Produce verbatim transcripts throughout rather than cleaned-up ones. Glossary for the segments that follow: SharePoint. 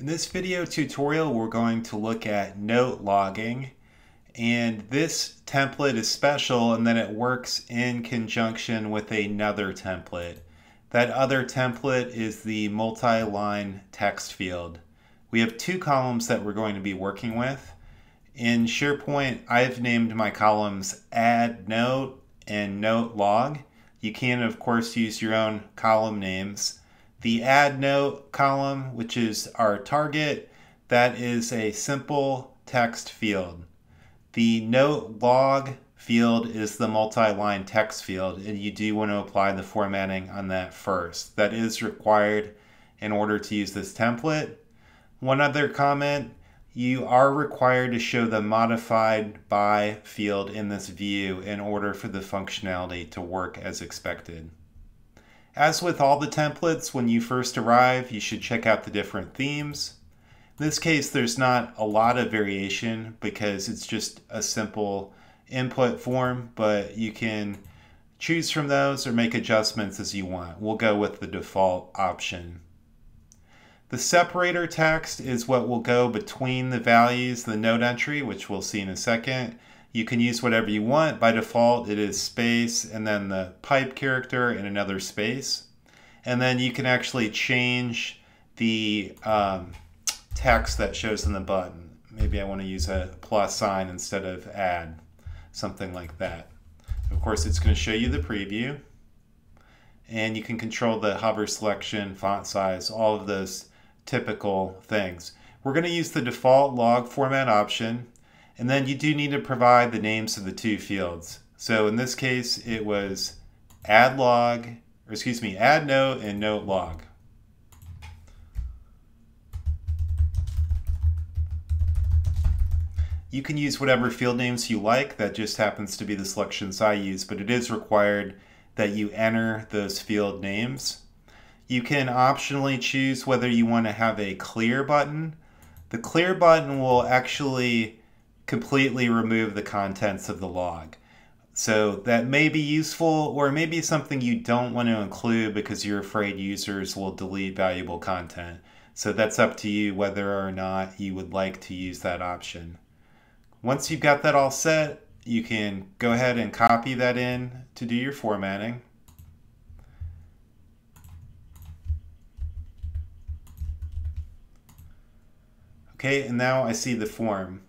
In this video tutorial, we're going to look at note logging, and this template is special in that it works in conjunction with another template. That other template is the multi-line text field. We have two columns that we're going to be working with. In SharePoint, I've named my columns Add Note and Note Log. You can, of course, use your own column names. The add note column, which is our target, that is a simple text field. The note log field is the multi-line text field, and you do want to apply the formatting on that first. That is required in order to use this template. One other comment, you are required to show the modified by field in this view in order for the functionality to work as expected. As with all the templates, when you first arrive, you should check out the different themes. In this case, there's not a lot of variation because it's just a simple input form, but you can choose from those or make adjustments as you want. We'll go with the default option. The separator text is what will go between the values, the note entry, which we'll see in a second. You can use whatever you want. By default, it is space and then the pipe character and another space. And then you can actually change the um, text that shows in the button. Maybe I want to use a plus sign instead of add, something like that. Of course, it's going to show you the preview. And you can control the hover selection, font size, all of those typical things. We're going to use the default log format option. And then you do need to provide the names of the two fields. So in this case, it was add log, or excuse me, add note and note log. You can use whatever field names you like. That just happens to be the selections I use, but it is required that you enter those field names. You can optionally choose whether you want to have a clear button. The clear button will actually completely remove the contents of the log. So that may be useful, or maybe something you don't want to include because you're afraid users will delete valuable content. So that's up to you whether or not you would like to use that option. Once you've got that all set, you can go ahead and copy that in to do your formatting. Okay, and now I see the form.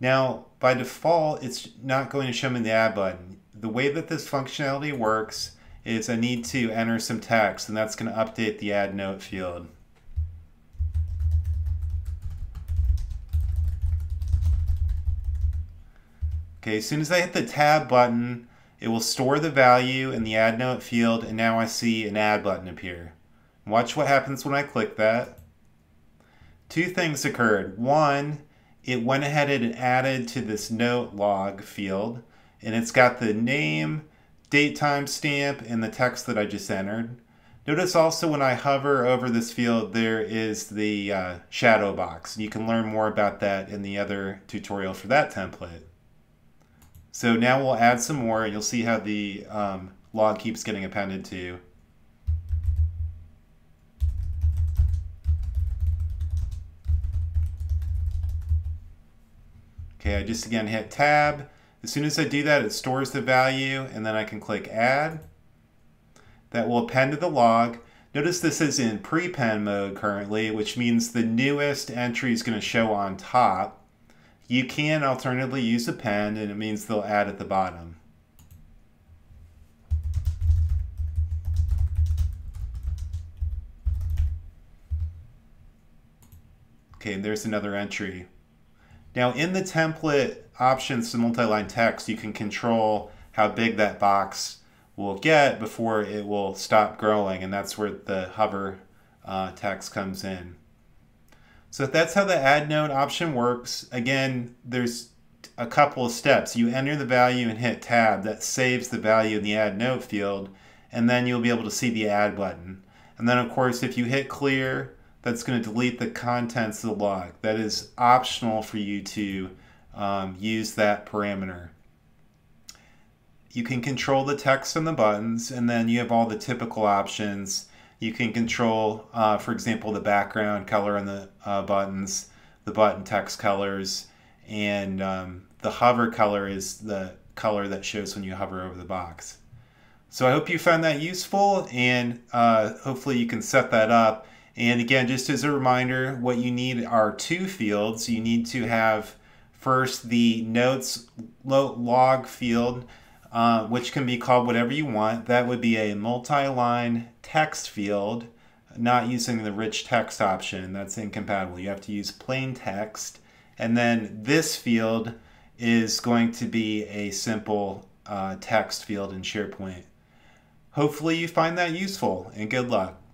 Now, by default, it's not going to show me the add button. The way that this functionality works is I need to enter some text, and that's going to update the add note field. Okay, as soon as I hit the tab button, it will store the value in the add note field, and now I see an add button appear. Watch what happens when I click that. Two things occurred. One, it went ahead and added to this note log field, and it's got the name, date timestamp, and the text that I just entered. Notice also when I hover over this field, there is the uh, shadow box. You can learn more about that in the other tutorial for that template. So now we'll add some more, and you'll see how the um, log keeps getting appended to. Okay, I just again hit tab. As soon as I do that, it stores the value, and then I can click add. That will append to the log. Notice this is in pre-pen mode currently, which means the newest entry is going to show on top. You can alternatively use append, and it means they'll add at the bottom. Okay, and there's another entry. Now in the template options to multi-line text, you can control how big that box will get before it will stop growing, and that's where the hover uh, text comes in. So that's how the add note option works. Again, there's a couple of steps. You enter the value and hit tab. That saves the value in the add note field, and then you'll be able to see the add button. And then of course, if you hit clear, that's going to delete the contents of the log. That is optional for you to um, use that parameter. You can control the text and the buttons, and then you have all the typical options. You can control, uh, for example, the background color on the uh, buttons, the button text colors, and um, the hover color is the color that shows when you hover over the box. So I hope you found that useful, and uh, hopefully you can set that up. And again, just as a reminder, what you need are two fields. You need to have first the notes log field, uh, which can be called whatever you want. That would be a multi-line text field, not using the rich text option. That's incompatible. You have to use plain text. And then this field is going to be a simple uh, text field in SharePoint. Hopefully you find that useful, and good luck.